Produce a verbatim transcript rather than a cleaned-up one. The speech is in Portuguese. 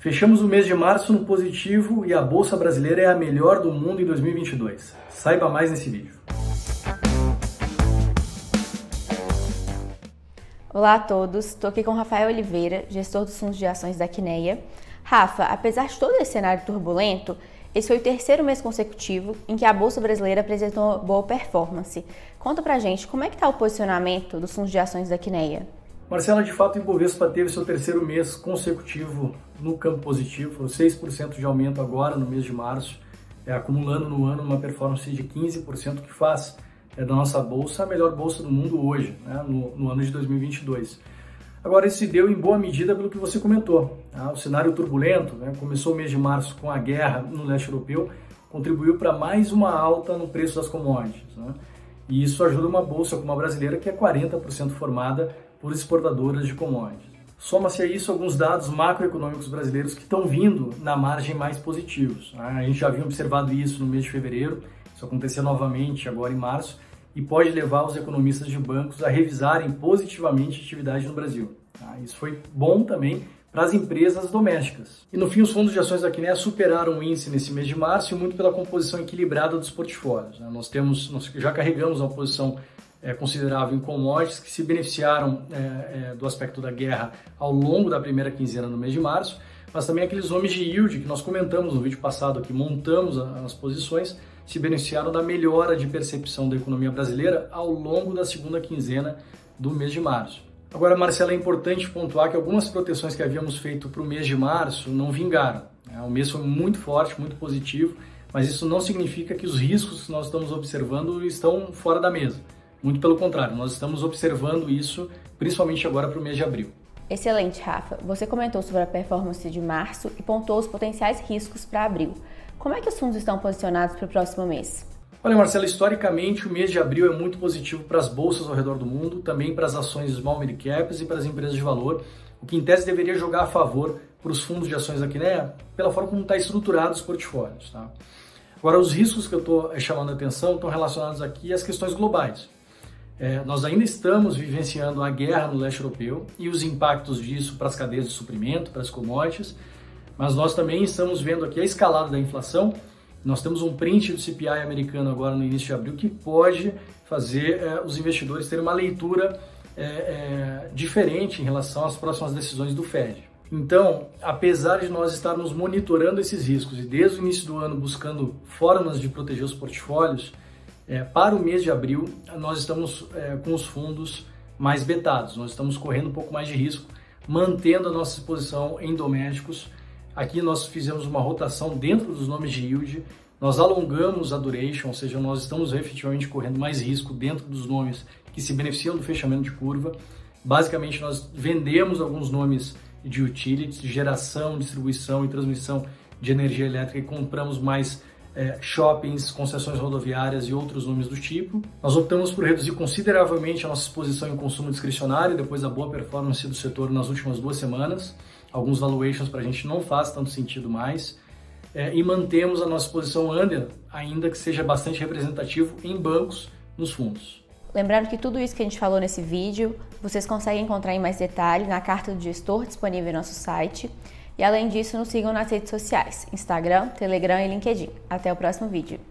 Fechamos o mês de março no positivo e a Bolsa Brasileira é a melhor do mundo em dois mil e vinte e dois. Saiba mais nesse vídeo. Olá a todos, estou aqui com o Rafael Oliveira, gestor dos fundos de ações da Quineia. Rafa, apesar de todo esse cenário turbulento, esse foi o terceiro mês consecutivo em que a Bolsa Brasileira apresentou boa performance. Conta pra gente, como é que está o posicionamento dos fundos de ações da Quineia? Marcela, de fato, o Ibovespa teve seu terceiro mês consecutivo no campo positivo, foram seis por cento de aumento agora no mês de março, é, acumulando no ano uma performance de quinze por cento que faz é, da nossa Bolsa a melhor Bolsa do mundo hoje, né, no, no ano de dois mil e vinte e dois. Agora, isso se deu em boa medida pelo que você comentou. Tá? O cenário turbulento, né? Começou o mês de março com a guerra no leste europeu, contribuiu para mais uma alta no preço das commodities. Né? E isso ajuda uma bolsa como a brasileira, que é quarenta por cento formada por exportadoras de commodities. Soma-se a isso alguns dados macroeconômicos brasileiros que estão vindo na margem mais positivos. Tá? A gente já havia observado isso no mês de fevereiro, isso aconteceu novamente agora em março, e pode levar os economistas de bancos a revisarem positivamente a atividade no Brasil. Tá? Isso foi bom também para as empresas domésticas. E no fim, os fundos de ações da Quineia superaram o índice nesse mês de março, e muito pela composição equilibrada dos portfólios. Né? Nós, temos, nós já carregamos uma posição é, considerável em commodities, que se beneficiaram é, é, do aspecto da guerra ao longo da primeira quinzena do mês de março, mas também aqueles homens de yield que nós comentamos no vídeo passado, que montamos as posições, se beneficiaram da melhora de percepção da economia brasileira ao longo da segunda quinzena do mês de março. Agora, Marcela, é importante pontuar que algumas proteções que havíamos feito para o mês de março não vingaram. O mês foi muito forte, muito positivo, mas isso não significa que os riscos que nós estamos observando estão fora da mesa. Muito pelo contrário, nós estamos observando isso principalmente agora para o mês de abril. Excelente, Rafa. Você comentou sobre a performance de março e pontuou os potenciais riscos para abril. Como é que os fundos estão posicionados para o próximo mês? Olha, Marcela, historicamente o mês de abril é muito positivo para as bolsas ao redor do mundo, também para as ações small mid caps e para as empresas de valor, o que em tese deveria jogar a favor para os fundos de ações da Quineia, pela forma como está estruturado os portfólios. Tá? Agora, os riscos que eu estou chamando a atenção estão relacionados aqui às questões globais. É, nós ainda estamos vivenciando a guerra no leste europeu e os impactos disso para as cadeias de suprimento, para as commodities, mas nós também estamos vendo aqui a escalada da inflação. Nós temos um print do C P I americano agora no início de abril que pode fazer é, os investidores terem uma leitura é, é, diferente em relação às próximas decisões do Fed. Então, apesar de nós estarmos monitorando esses riscos e desde o início do ano buscando formas de proteger os portfólios, É, para o mês de abril, nós estamos é, com os fundos mais betados, nós estamos correndo um pouco mais de risco, mantendo a nossa exposição em domésticos. Aqui nós fizemos uma rotação dentro dos nomes de yield, nós alongamos a duration, ou seja, nós estamos efetivamente correndo mais risco dentro dos nomes que se beneficiam do fechamento de curva. Basicamente, nós vendemos alguns nomes de utilities, de geração, distribuição e transmissão de energia elétrica e compramos mais É, shoppings, concessões rodoviárias e outros nomes do tipo. Nós optamos por reduzir consideravelmente a nossa exposição em consumo discricionário depois da boa performance do setor nas últimas duas semanas. Alguns valuations para a gente não faz tanto sentido mais. É, e mantemos a nossa exposição under, ainda que seja bastante representativo, em bancos nos fundos. Lembrando que tudo isso que a gente falou nesse vídeo, vocês conseguem encontrar em mais detalhe na carta do gestor disponível em nosso site. E além disso, nos sigam nas redes sociais, Instagram, Telegram e LinkedIn. Até o próximo vídeo.